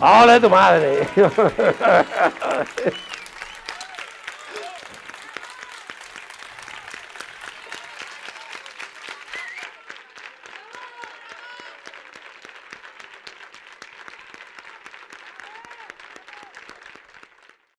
¡Ole tu madre!